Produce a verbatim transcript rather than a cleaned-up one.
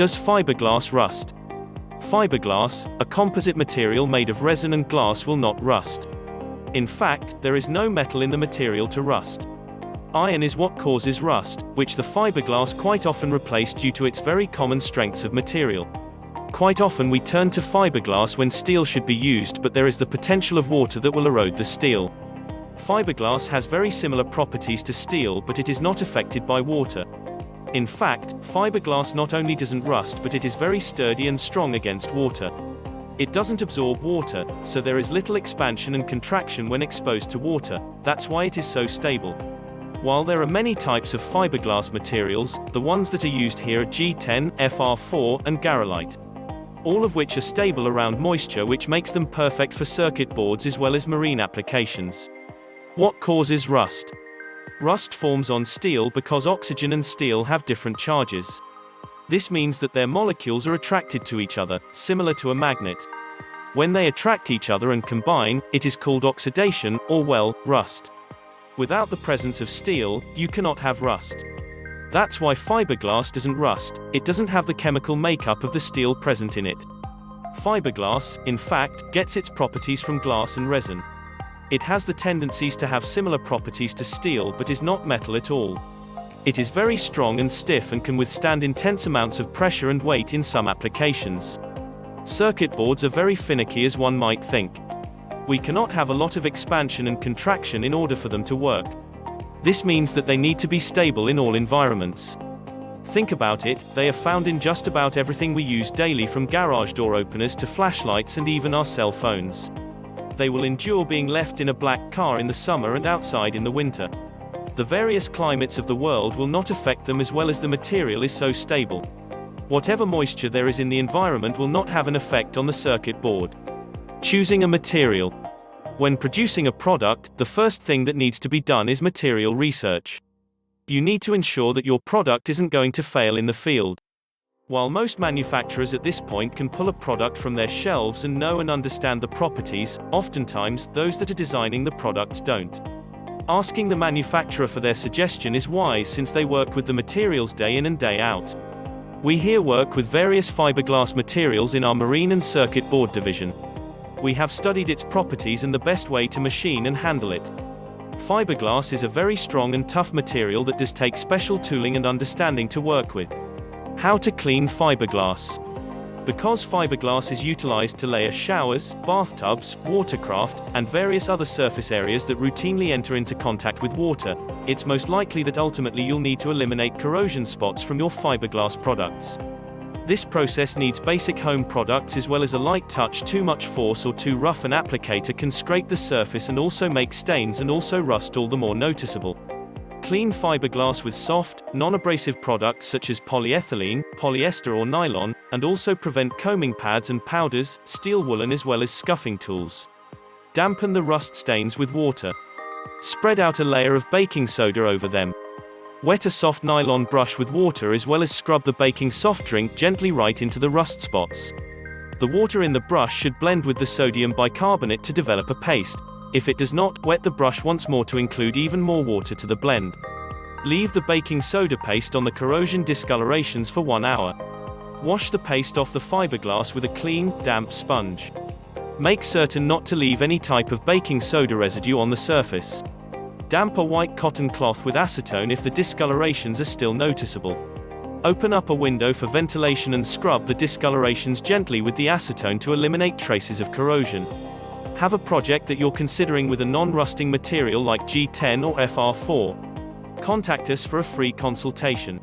Does fiberglass rust? Fiberglass, a composite material made of resin and glass, will not rust. In fact, there is no metal in the material to rust. Iron is what causes rust, which the fiberglass quite often replaced due to its very common strengths of material. Quite often we turn to fiberglass when steel should be used, but there is the potential of water that will erode the steel. Fiberglass has very similar properties to steel, but it is not affected by water. In fact, fiberglass not only doesn't rust, but it is very sturdy and strong against water. It doesn't absorb water, so there is little expansion and contraction when exposed to water. That's why it is so stable. While there are many types of fiberglass materials, the ones that are used here are G ten, F R four, and Garolite. All of which are stable around moisture, which makes them perfect for circuit boards as well as marine applications. What causes rust? Rust forms on steel because oxygen and steel have different charges. This means that their molecules are attracted to each other, similar to a magnet. When they attract each other and combine, it is called oxidation, or well, rust. Without the presence of steel, you cannot have rust. That's why fiberglass doesn't rust. It doesn't have the chemical makeup of the steel present in it. Fiberglass, in fact, gets its properties from glass and resin. It has the tendencies to have similar properties to steel, but is not metal at all. It is very strong and stiff and can withstand intense amounts of pressure and weight in some applications. Circuit boards are very finicky, as one might think. We cannot have a lot of expansion and contraction in order for them to work. This means that they need to be stable in all environments. Think about it, they are found in just about everything we use daily, from garage door openers to flashlights and even our cell phones. They will endure being left in a black car in the summer and outside in the winter. The various climates of the world will not affect them, as well as the material is so stable. Whatever moisture there is in the environment will not have an effect on the circuit board. Choosing a material. When producing a product, the first thing that needs to be done is material research. You need to ensure that your product isn't going to fail in the field. While most manufacturers at this point can pull a product from their shelves and know and understand the properties, oftentimes, those that are designing the products don't. Asking the manufacturer for their suggestion is wise, since they work with the materials day in and day out. We here work with various fiberglass materials in our marine and circuit board division. We have studied its properties and the best way to machine and handle it. Fiberglass is a very strong and tough material that does take special tooling and understanding to work with. How to clean fiberglass. Because fiberglass is utilized to layer showers, bathtubs, watercraft, and various other surface areas that routinely enter into contact with water, it's most likely that ultimately you'll need to eliminate corrosion spots from your fiberglass products. This process needs basic home products as well as a light touch. Too much force or too rough an applicator can scrape the surface and also make stains and also rust all the more noticeable. Clean fiberglass with soft, non-abrasive products such as polyethylene, polyester or nylon, and also prevent combing pads and powders, steel woolen as well as scuffing tools. Dampen the rust stains with water. Spread out a layer of baking soda over them. Wet a soft nylon brush with water as well as scrub the baking soft drink gently right into the rust spots. The water in the brush should blend with the sodium bicarbonate to develop a paste. If it does not, wet the brush once more to include even more water to the blend. Leave the baking soda paste on the corrosion discolorations for one hour. Wash the paste off the fiberglass with a clean, damp sponge. Make certain not to leave any type of baking soda residue on the surface. Damp a white cotton cloth with acetone if the discolorations are still noticeable. Open up a window for ventilation and scrub the discolorations gently with the acetone to eliminate traces of corrosion. Have a project that you're considering with a non-rusting material like G ten or F R four. Contact us for a free consultation.